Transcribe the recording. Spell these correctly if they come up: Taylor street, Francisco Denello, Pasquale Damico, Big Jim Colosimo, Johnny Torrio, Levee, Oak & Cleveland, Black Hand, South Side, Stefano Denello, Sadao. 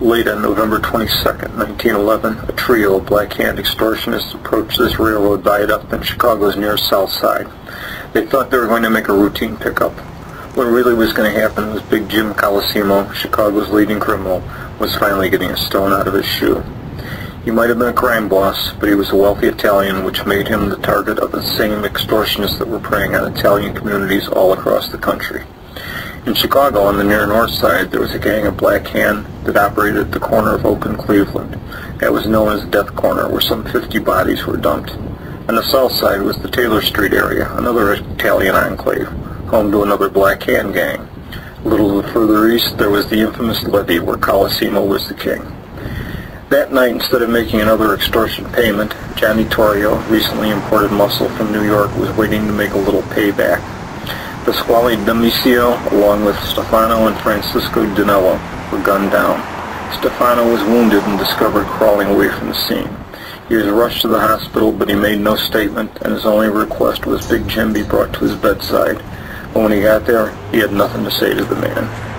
Late on November 22, 1911, a trio of Black Hand extortionists approached this railroad viaduct in Chicago's near south side. They thought they were going to make a routine pickup. What really was going to happen was Big Jim Colosimo, Chicago's leading criminal, was finally getting a stone out of his shoe. He might have been a crime boss, but he was a wealthy Italian, which made him the target of the same extortionists that were preying on Italian communities all across the country. In Chicago, on the near north side, there was a gang of Black Hand that operated at the corner of Oak and Cleveland. It was known as Death Corner, where some 50 bodies were dumped. On the south side was the Taylor Street area, another Italian enclave, home to another Black Hand gang. A little further east, there was the infamous Levee, where Colosimo was the king. That night, instead of making another extortion payment, Johnny Torrio, recently imported muscle from New York, was waiting to make a little payback. Pasquale Damico, along with Stefano and Francisco Denello, were gunned down. Stefano was wounded and discovered crawling away from the scene. He was rushed to the hospital, but he made no statement, and his only request was Big Jim be brought to his bedside. But when he got there, he had nothing to say to the man.